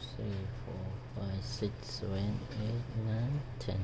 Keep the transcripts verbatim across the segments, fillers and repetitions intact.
two, three, four, five, six, seven, eight, nine, ten.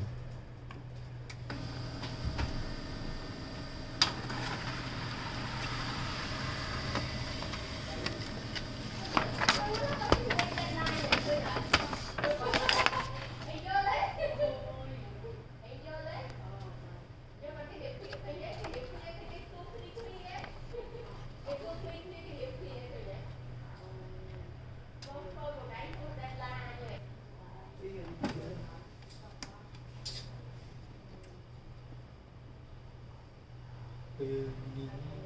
Thank you.